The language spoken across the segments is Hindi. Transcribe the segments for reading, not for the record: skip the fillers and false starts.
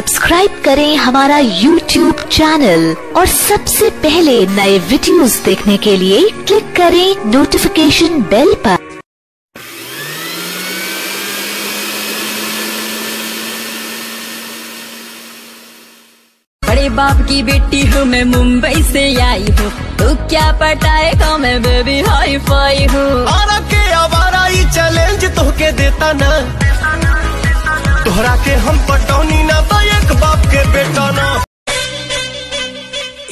सब्सक्राइब करें हमारा YouTube चैनल और सबसे पहले नए वीडियोस देखने के लिए क्लिक करें नोटिफिकेशन बेल पर। बड़े बाप की बेटी हूँ मैं, मुंबई से आई हूँ। तो क्या पता है का मैं बेबी हाई फाई हूँ। आवारा ये चैलेंज तो के देता ना, तोहरा के हम पटौनी ना तो एक बाप के बेटा ना।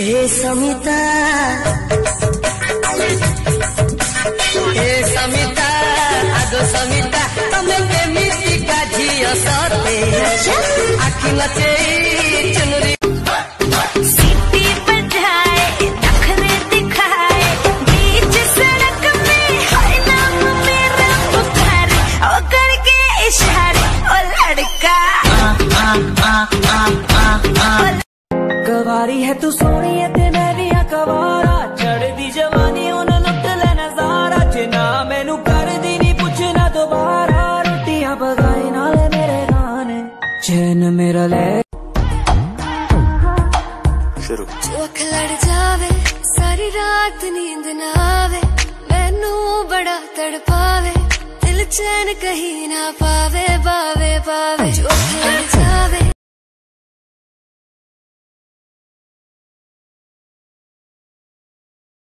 ए समिता आगो समिता तुम्हें प्रेमी का जियो सते आखी लचे चुनरी सीटी बजाए नखरे दिखाए बीच सड़क में हाय नाम मेरा पुकारे ओ करके इशारे ओ लड़का कवारी है तू सोनी है ते मैं भी कवारा चढ़ दी जवानी उन लुट ले नजारा चना मैनू कर दी नी पूछना दोबारा रोटियां पकाई नाल मेरे गाने चैन मेरा ले शुरू चोख लड़ जावे सारी रात नींद ना आवे मैनू बड़ा तड़पावे दिल चैन कहीं ना पावे बावे बावे चोख लड़ जावे